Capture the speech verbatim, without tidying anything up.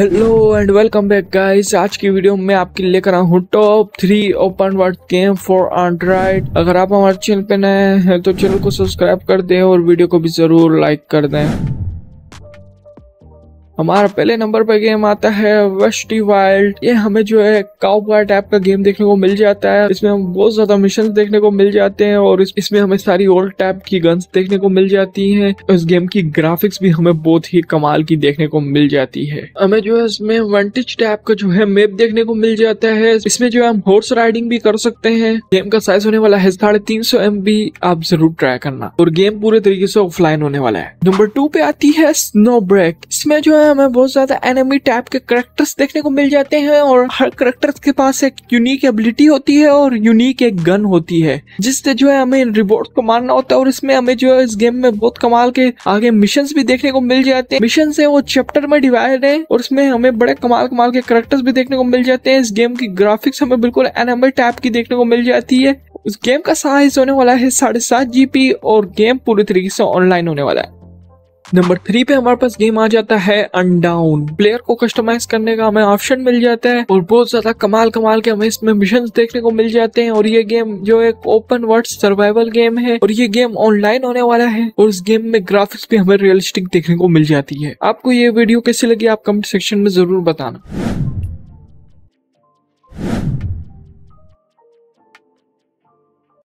Hello and welcome back guys. आज की video में आपके लेकर आया हूँ top three open world game for Android. अगर आप हमारे चैनल पे नए हैं तो चैनल को सब्सक्राइब कर दें और वीडियो को भी जरूर लाइक कर दें। हमारा पहले नंबर पर गेम आता है वेस्टी वाइल्ड। ये हमें जो है काउबॉय टाइप का गेम देखने को मिल जाता है। इसमें हम बहुत ज्यादा मिशन देखने को मिल जाते हैं और इस, इसमें हमें सारी ओल्ड टाइप की गन्स देखने को मिल जाती हैं। इस गेम की ग्राफिक्स भी हमें बहुत ही कमाल की देखने को मिल जाती है। हमें जो है इसमें वेंटेज टाइप का जो है मैप देखने को मिल जाता है। इसमें जो है हम हॉर्स राइडिंग भी कर सकते हैं। गेम का साइज होने वाला है साढ़े तीन सौ एम बी। आप जरूर ट्राई करना और गेम पूरे तरीके से ऑफलाइन होने वाला है। नंबर टू पे आती है स्नो ब्रेक। इसमें जो है हमें बहुत ज्यादा एनिमी टाइप के करैक्टर्स देखने को मिल जाते हैं और हर करैक्टर्स के पास एक यूनिक एबिलिटी होती है और यूनिक एक गन होती है जिससे जो है हमें रिवॉर्ड को मारना होता है। और इसमें हमें जो है इस गेम में बहुत कमाल के आगे मिशंस भी देखने को मिल जाते हैं। मिशंस है वो चैप्टर में डिवाइड है और इसमें हमें बड़े कमाल कमाल के करैक्टर्स भी देखने को मिल जाते हैं। इस गेम की ग्राफिक्स हमें बिल्कुल एनिमी टाइप की देखने को मिल जाती है। उस गेम का साइज होने वाला है साढ़े सात जीबी और गेम पूरी तरीके से ऑनलाइन होने वाला है। नंबर थ्री पे हमारे पास गेम आ जाता है अनडाउन। प्लेयर को कस्टमाइज करने का हमें ऑप्शन मिल जाता है और बहुत ज्यादा कमाल कमाल के हमें इसमें मिशंस देखने को मिल जाते हैं। और ये गेम जो एक ओपन वर्ल्ड सर्वाइवल गेम है और ये गेम ऑनलाइन होने वाला है और इस गेम में ग्राफिक्स भी हमें रियलिस्टिक देखने को मिल जाती है। आपको ये वीडियो कैसी लगी आप कमेंट सेक्शन में जरूर बताना।